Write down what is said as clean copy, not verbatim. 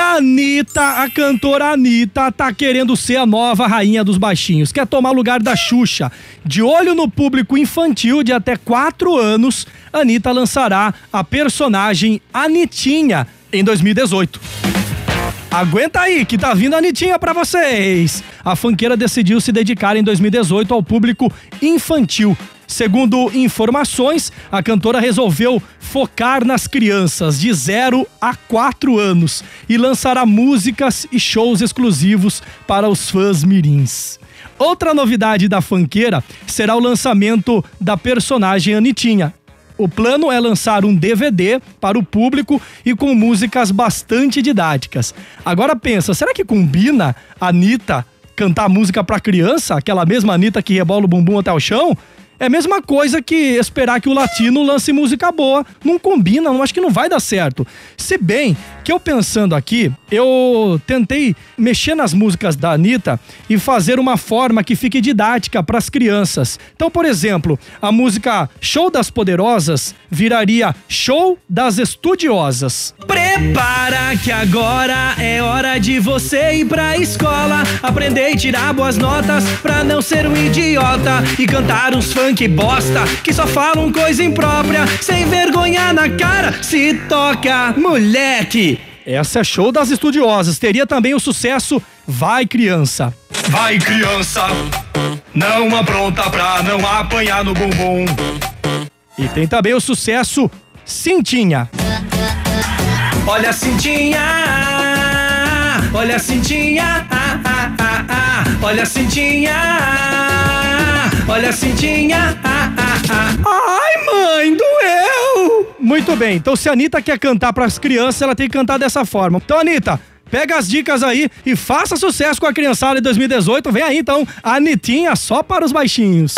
a Anitta, a cantora Anitta, tá querendo ser a nova rainha dos baixinhos. Quer tomar lugar da Xuxa. De olho no público infantil de até 4 anos, Anitta lançará a personagem Anitinha em 2018. Aguenta aí, que tá vindo a Anitinha pra vocês! A funkeira decidiu se dedicar em 2018 ao público infantil. Segundo informações, a cantora resolveu focar nas crianças de 0 a 4 anos e lançará músicas e shows exclusivos para os fãs mirins. Outra novidade da funkeira será o lançamento da personagem Anitinha. O plano é lançar um DVD para o público e com músicas bastante didáticas. Agora pensa, será que combina a Anitta cantar música para criança? Aquela mesma Anitta que rebola o bumbum até o chão? É a mesma coisa que esperar que o latino lance música boa. Não combina, acho que não vai dar certo. Se bem que eu pensando aqui, eu tentei mexer nas músicas da Anitta e fazer uma forma que fique didática para as crianças. Então, por exemplo, a música Show das Poderosas viraria Show das Estudiosas. Prepara que agora é hora de você ir pra escola, aprender e tirar boas notas pra não ser um idiota e cantar uns funk bosta que só falam coisa imprópria, sem vergonha na cara, se toca, moleque. Essa é Show das Estudiosas. Teria também o sucesso Vai Criança. Vai criança, não apronta pra não apanhar no bumbum. E tem também o sucesso Cintinha. Olha a Cintinha, olha a Cintinha, olha a Cintinha, olha a Cintinha. Ai, mãe, doeu! Muito bem, então se a Anitta quer cantar pras crianças, ela tem que cantar dessa forma. Então, Anitta, pega as dicas aí e faça sucesso com a criançada em 2018. Vem aí, então, a Anitinha só para os baixinhos.